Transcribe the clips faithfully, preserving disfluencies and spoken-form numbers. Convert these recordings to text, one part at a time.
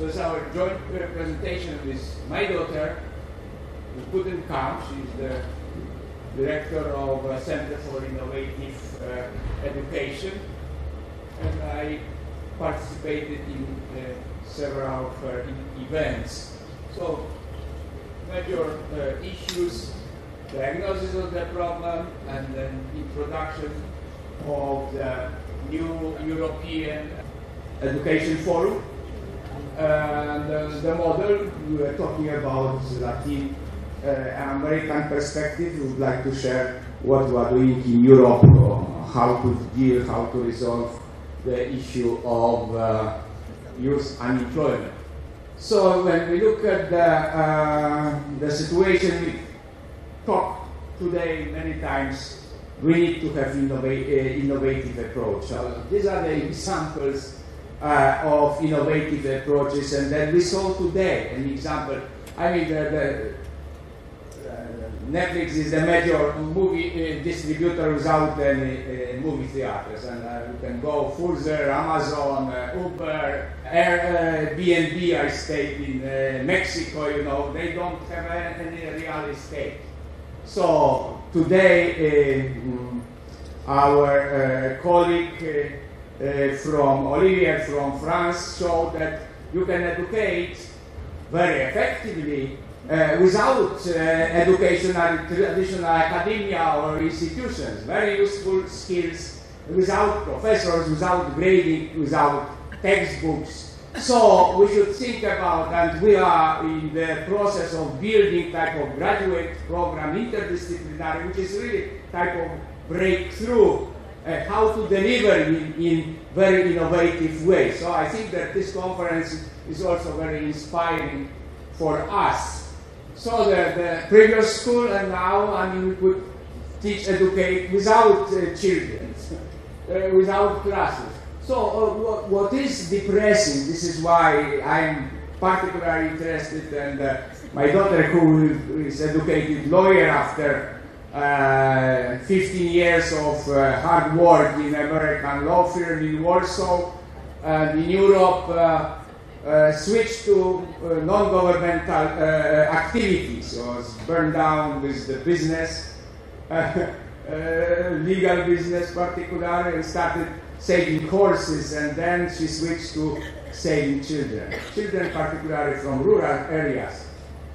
It was our joint presentation with my daughter, Putin Kam. She's the director of uh, Center for Innovative uh, Education, and I participated in uh, several uh, in events. So, major uh, issues, diagnosis of the problem, and then introduction of the new European Education Forum. And uh, the model, we were talking about Latin uh, American perspective. We would like to share what we are doing in Europe, uh, how to deal, how to resolve the issue of uh, youth unemployment. So when we look at the, uh, the situation, we talked today many times, we need to have an innovative approach. So these are the examples Uh, of innovative approaches, and that we saw today an example. I mean, the, the, uh, Netflix is the major movie uh, distributor without any uh, movie theaters, and uh, you can go further. Amazon, uh, Uber, Airbnb. I stayed in uh, Mexico. You know, they don't have any real estate. So today, uh, our uh, colleague. Uh, Uh, from Olivier from France showed that you can educate very effectively uh, without uh, educational traditional academia or institutions. Very useful skills without professors, without grading, without textbooks. So we should think about, and we are in the process of building type of graduate program, interdisciplinary, which is really type of breakthrough. Uh, how to deliver in, in very innovative ways. So I think that this conference is also very inspiring for us. So the, the previous school, and now, I mean, we could teach, educate without uh, children, uh, without classes. So uh, what, what is depressing, this is why I'm particularly interested, and uh, my daughter, who is educated lawyer after Uh, fifteen years of uh, hard work in American law firm in Warsaw, and in Europe uh, uh, switched to uh, non-governmental uh, activities. So it's burned down with the business, uh, uh, legal business particularly, and started saving horses, and then she switched to saving children. Children particularly from rural areas,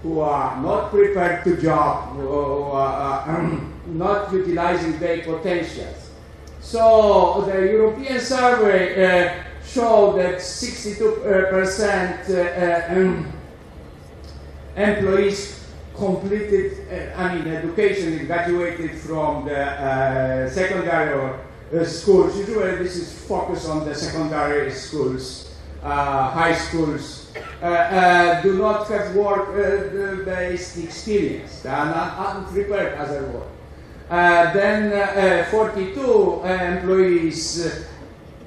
who are not prepared to job, who are uh, not utilizing their potentials. So the European survey uh, showed that sixty-two percent uh, uh, employees completed, uh, I mean, education, graduated from the uh, secondary or, uh, schools. Usually this is focused on the secondary schools. Uh, high schools uh, uh, do not have work-based uh, experience. They are not unprepared as a work. Uh, then uh, uh, forty-two uh, employees uh,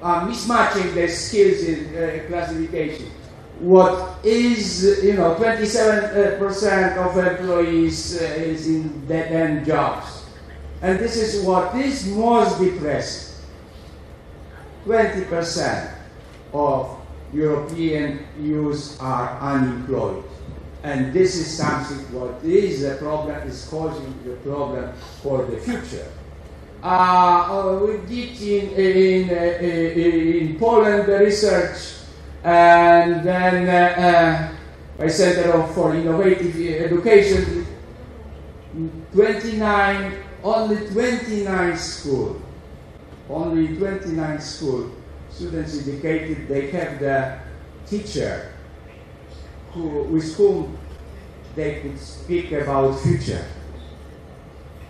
are mismatching their skills in uh, classification. What is, you know, twenty-seven percent of employees uh, is in dead-end jobs. And this is what is most depressing. twenty percent of European youth are unemployed, and this is something what is the problem is causing the problem for the future. Uh, we did in in, in Poland the research, and then uh, uh, by Center for Innovative Education, twenty-nine only twenty-nine school, only twenty-nine school. Students indicated they have the teacher who, with whom they could speak about future.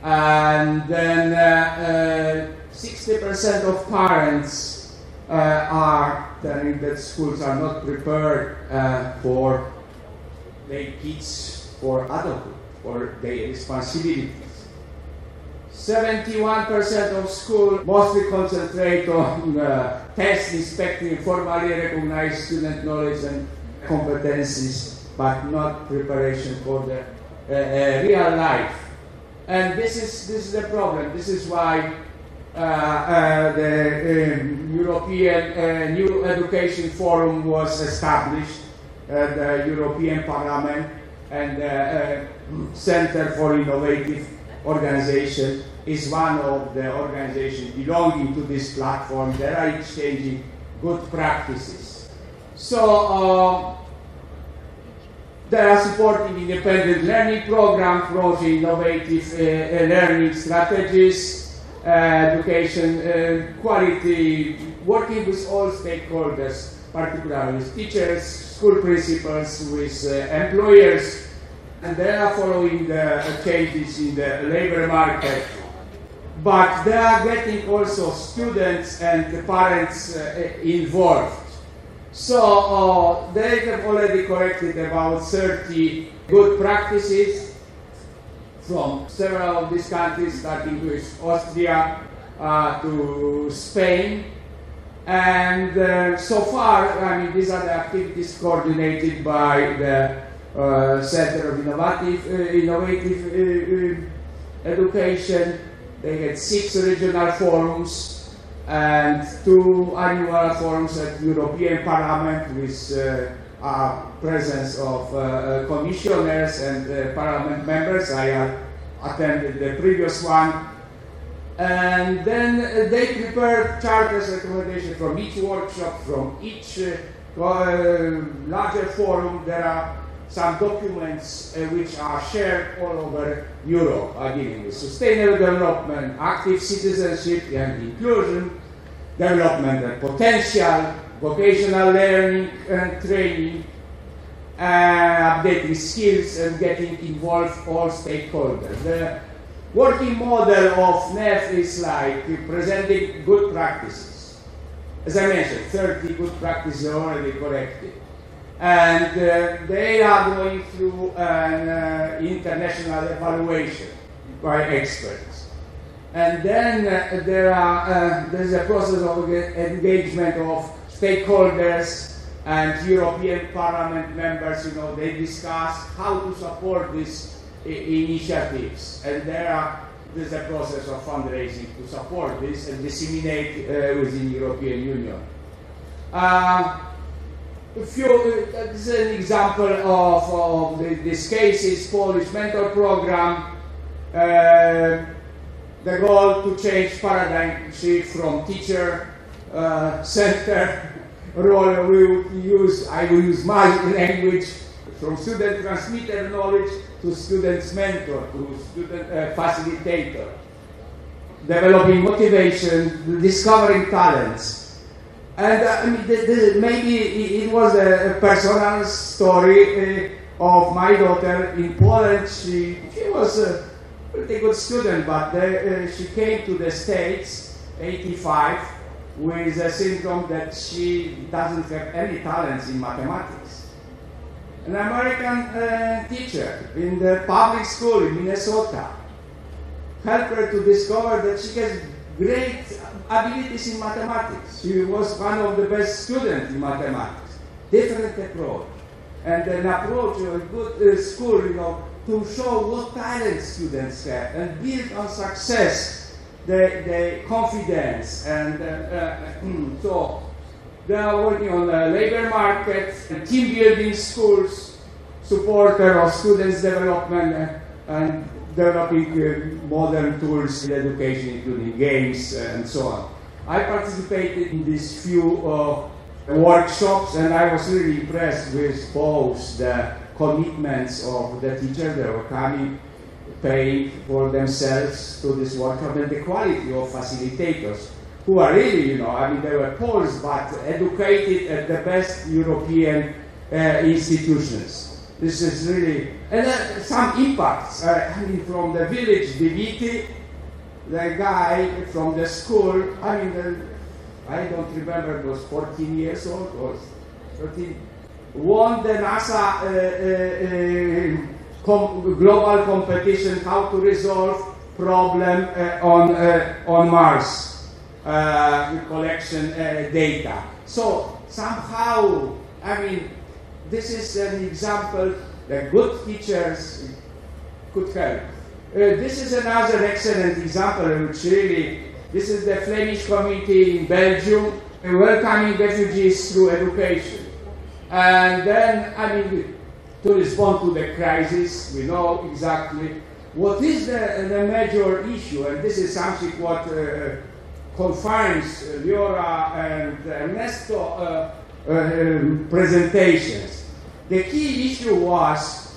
And then sixty percent uh, uh, of parents uh, are telling that schools are not prepared uh, for their kids, for adulthood, for their responsibilities. seventy-one percent of schools mostly concentrate on uh, tests inspecting formally recognized student knowledge and competencies, but not preparation for the uh, uh, real life. And this is, this is the problem. This is why uh, uh, the uh, European uh, New Education Forum was established uh, the European Parliament and the uh, uh, Center for Innovative Organization is one of the organizations belonging to this platform that are exchanging good practices. So uh, there are supporting independent learning programs, promoting innovative uh, learning strategies, uh, education uh, quality, working with all stakeholders, particularly with teachers, school principals, with uh, employers, and they are following the changes in the labor market. But they are getting also students and the parents uh, involved. So uh, they have already collected about thirty good practices from several of these countries, starting with Austria uh, to Spain. And uh, so far, I mean, these are the activities coordinated by the uh, Center of Innovative, uh, Innovative uh, Education. They had six regional forums and two annual forums at European Parliament with uh, a presence of uh, commissioners and uh, parliament members. I uh, attended the previous one. And then uh, they prepared charters, recommendations from each workshop, from each uh, uh, larger forum. There are some documents uh, which are shared all over Europe, are dealing with sustainable development, active citizenship and inclusion, development and potential, vocational learning and training, uh, updating skills and getting involved all stakeholders. The working model of N E F is like presenting good practices. As I mentioned, thirty good practices are already collected. And uh, they are going through an uh, international evaluation by experts. And then uh, there are uh, there is a process of engagement of stakeholders and European Parliament members. You know, they discuss how to support these uh, initiatives, and there are there is a process of fundraising to support this and disseminate uh, within European Union. Uh, Few, uh, this is an example of, of the, this case is Polish Mentor Program. Uh, the goal to change paradigm shift from teacher uh, center role. We would use I will use my language from student transmitter knowledge to students mentor to student uh, facilitator. Developing motivation, discovering talents. And uh, I mean, the, the, maybe it, it was a, a personal story uh, of my daughter in Poland. She, she was a pretty good student, but the, uh, she came to the States, eighty-five, with a syndrome that she doesn't have any talents in mathematics. An American uh, teacher in the public school in Minnesota helped her to discover that she has great abilities in mathematics. She was one of the best students in mathematics. Different approach. And an approach of a good uh, school, you know, to show what talent students have and build on success, the, the confidence. And uh, uh, so they are working on the labor market, and team building schools, supporter of students' development, and developing uh, modern tools in education, including games uh, and so on. I participated in these few uh, workshops, and I was really impressed with both the commitments of the teachers that were coming, paying for themselves to this workshop, and the quality of facilitators, who are really, you know, I mean, they were Poles, but educated at the best European uh, institutions. This is really, and uh, some impacts, uh, I mean, from the village, Diviti, the guy from the school, I mean, the, I don't remember, it was fourteen years old, or thirteen, won the NASA uh, uh, com global competition, how to resolve problem uh, on, uh, on Mars, uh, collection uh, data. So, somehow, I mean, this is an example that good teachers could help. Uh, this is another excellent example, which really, this is the Flemish community in Belgium, welcoming refugees through education. And then, I mean, to respond to the crisis, we know exactly what is the, the major issue, and this is something what uh, confines Leora and Ernesto uh, uh, um, presentations. The key issue was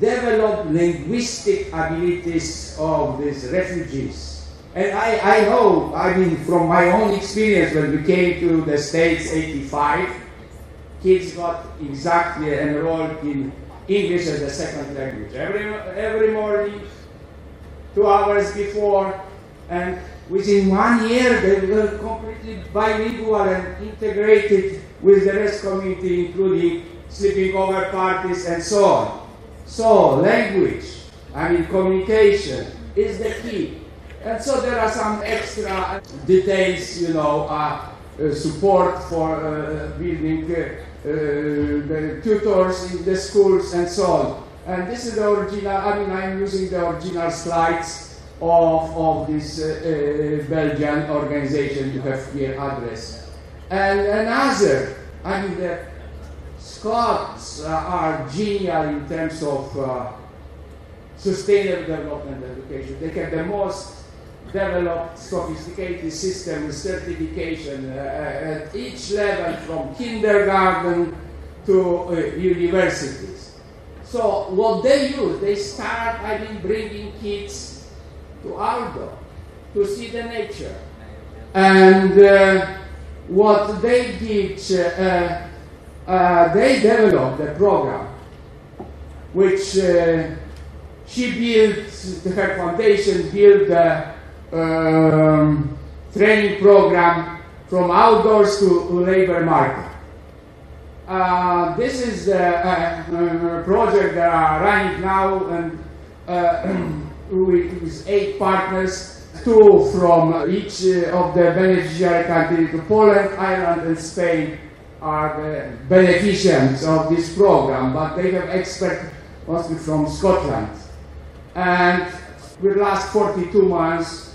develop linguistic abilities of these refugees. And I, I know, I mean, from my own experience, when we came to the States eighty-five, kids got exactly enrolled in English as a second language. Every, every morning, two hours before, and within one year they were completely bilingual and integrated with the rest community, including sleeping over parties and so on. So language, I mean communication, is the key. And so there are some extra details, you know, uh, uh, support for uh, building uh, uh, the tutors in the schools and so on. And this is the original, I mean, I'm using the original slides of, of this uh, uh, Belgian organization you have here address. And another, I mean, the Scots are genial in terms of uh, sustainable development education. They have the most developed, sophisticated system with certification uh, at each level, from kindergarten to uh, universities. So what they use, they start, I mean, bringing kids to outdoor, to see the nature. And uh, what they did, uh, uh, they developed a program which uh, she built, her foundation built a um, training program from outdoors to labor market. Uh, this is the uh, uh, project that are running now, and uh, with eight partners. Two from each of the beneficiary countries, to Poland, Ireland, and Spain are the beneficiaries of this program, but they have experts mostly from Scotland. And will last forty-two months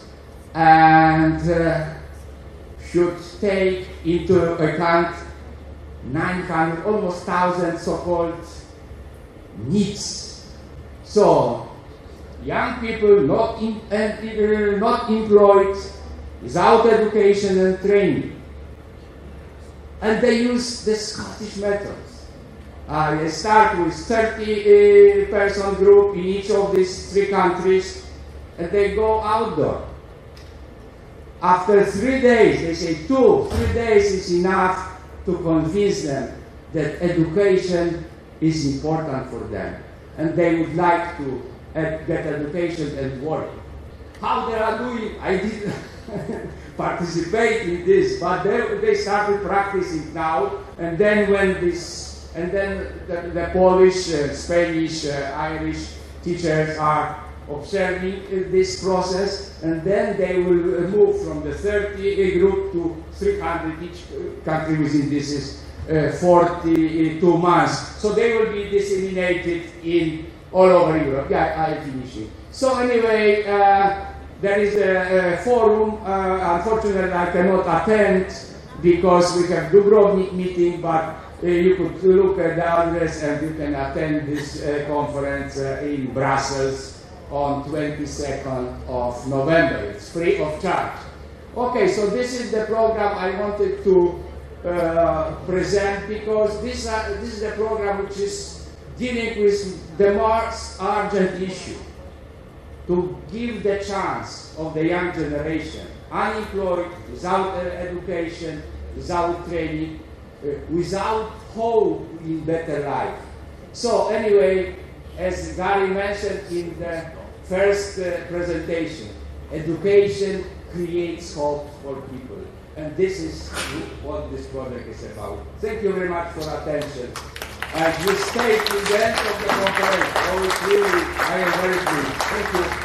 and uh, should take into account nine hundred, almost one thousand so-called needs. So, young people not, in, uh, not employed, without education and training. And they use the Scottish methods. Uh, they start with thirty person uh, group in each of these three countries, and they go outdoor. After three days, they say two, three days is enough to convince them that education is important for them, and they would like to and get education and work. How they are doing, I didn't participate in this, but they, they started practicing now, and then when this, and then the, the Polish, uh, Spanish, uh, Irish teachers are observing uh, this process, and then they will uh, move from the thirty group to three hundred each country within this uh, forty-two months. So they will be disseminated in all over Europe. Yeah, I finish it. So anyway, uh, there is a, a forum. Uh, unfortunately, I cannot attend because we have Dubrovnik meeting, but uh, you could look at the address and you can attend this uh, conference uh, in Brussels on twenty-second of November. It's free of charge. Okay, so this is the program I wanted to uh, present, because this, uh, this is the program which is dealing with the most urgent issue, to give the chance of the young generation, unemployed, without education, without training, uh, without hope in better life. So anyway, as Gary mentioned in the first uh, presentation, education creates hope for people. And this is what this project is about. Thank you very much for attention. And you stay to the end of the conference. Oh, it's really, I am very pleased. Thank you.